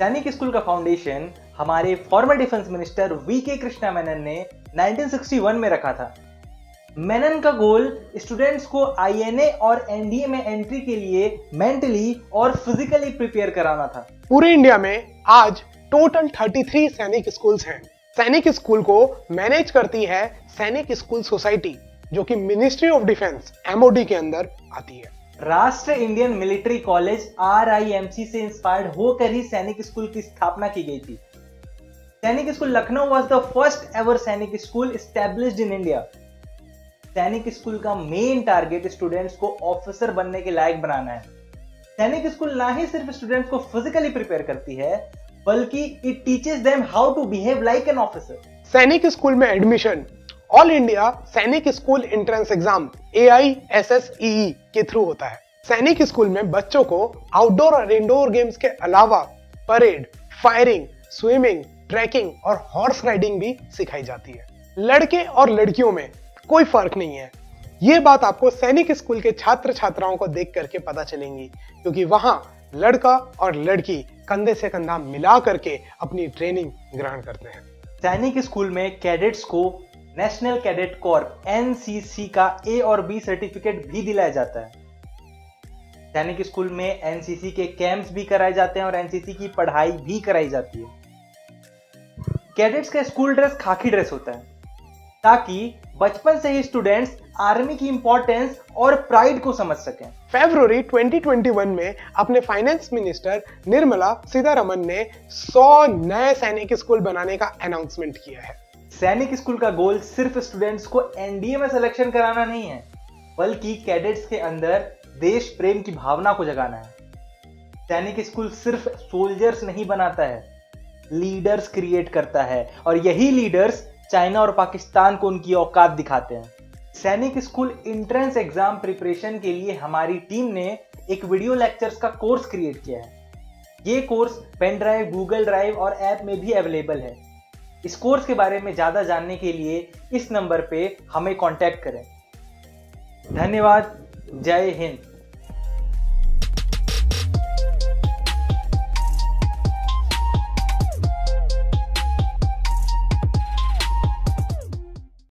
सैनिक स्कूल का फाउंडेशन हमारे former defence minister V K. Krishna Menon ने 1961 में रखा था। मेनन का गोल स्टूडेंट्स को INA और NDA में एंट्री के लिए मेंटली और फिजिकली प्रिपेयर कराना था। पूरे इंडिया में आज टोटल 33 सैनिक स्कूल्स हैं। सैनिक स्कूल को मैनेज करती है सैनिक स्कूल सोसाइटी, जो कि मिनिस्ट्री ऑफ डिफेंस MOD के अंदर आती है। राष्ट्र इंडियन मिलिट्री कॉलेज RIMC से इंस्पायर्ड होकर ही सैनिक स्कूल की स्थापना की गई थी। सैनिक school Lucknow was the first ever सैनिक स्कूल एस्टैब्लिश्ड इन इंडिया। सैनिक स्कूल का मेन टारगेट स्टूडेंट्स को ऑफिसर बनने के लायक बनाना है। सैनिक स्कूल ना ही सिर्फ स्टूडेंट्स को फिजिकली प्रिपेयर करती है, बल्कि it teaches them how to behave like an officer. सैनिक स्कूल में एडमिशन ऑल इंडिया सैनिक स्कूल एंट्रेंस एग्जाम AISSEE के थ्रू होता है। सैनिक स्कूल में बच्चों को आउटडोर और इंडोर गेम्स के अलावा परेड, फायरिंग, स्विमिंग, ट्रैकिंग और हॉर्स राइडिंग भी सिखाई जाती है। लड़के और लड़कियों में कोई फर्क नहीं है, ये बात आपको सैनिक स्कूल के छात्र छात्राओं को देख करके पता चलेंगी, क्योंकि वहाँ लड़का और लड़की कंधे से कंधा मिला करके अपनी ट्रेनिंग ग्रहण करते हैं। सैनिक स्कूल में कैडेट्स को नेशनल कैडेट कॉर्प (NCC) का A और B सर्टिफिकेट भी दिलाया जाता है। सैनिक स्कूल में NCC के कैंप्स भी कराए जाते हैं और NCC की पढ़ाई भी कराई जाती है। कैडेट्स का स्कूल ड्रेस खाकी ड्रेस होता है, ताकि बचपन से ही स्टूडेंट्स आर्मी की इंपॉर्टेंस और प्राइड को समझ सकें। फरवरी 2021 में अपने फाइनेंस मिनिस्टर निर्मला सीतारमण ने 100 नए सैनिक स्कूल बनाने का अनाउंसमेंट किया है। सैनिक स्कूल का गोल सिर्फ स्टूडेंट्स को NDA में सिलेक्शन कराना नहीं है, बल्कि कैडेट्स के अंदर देश प्रेम की भावना को जगाना है। सैनिक स्कूल सिर्फ सोल्जर्स नहीं बनाता है, लीडर्स क्रिएट करता है, और यही लीडर्स चाइना और पाकिस्तान को उनकी औकात दिखाते हैं। सैनिक स्कूल एंट्रेंस एग्जाम प्रिपरेशन के लिए हमारी टीम ने एक वीडियो लेक्चर्स का कोर्स क्रिएट किया है। ये course pen drive, Google drive और ऐप में भी अवेलेबल है। इस कोर्स के बारे में ज़्यादा जानने के लिए इस नंबर पे हमें कांटेक्ट करें। धन्यवाद। जय हिंद।